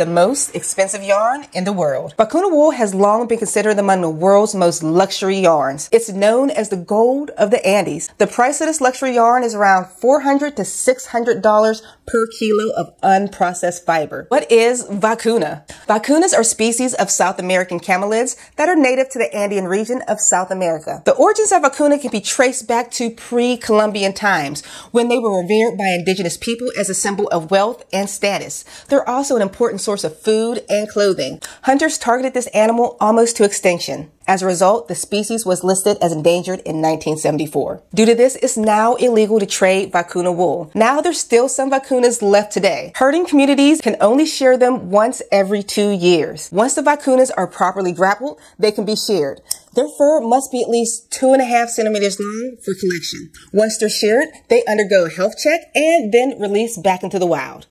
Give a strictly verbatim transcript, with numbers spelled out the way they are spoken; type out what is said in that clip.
the most expensive yarn in the world. Vicuña wool has long been considered among the world's most luxury yarns. It's known as the gold of the Andes. The price of this luxury yarn is around four hundred to six hundred dollars per kilo of unprocessed fiber. What is Vicuña? Vicuñas are species of South American camelids that are native to the Andean region of South America. The origins of Vicuña can be traced back to pre-Columbian times, when they were revered by indigenous people as a symbol of wealth and status. They're also an important source of food and clothing. Hunters targeted this animal almost to extinction. As a result, the species was listed as endangered in nineteen seventy-four. Due to this, it's now illegal to trade Vicuña wool. Now there's still some Vicuñas left today. Herding communities can only shear them once every two years. Once the Vicuñas are properly grappled, they can be sheared. Their fur must be at least two and a half centimeters long for collection. Once they're sheared, they undergo a health check and then released back into the wild.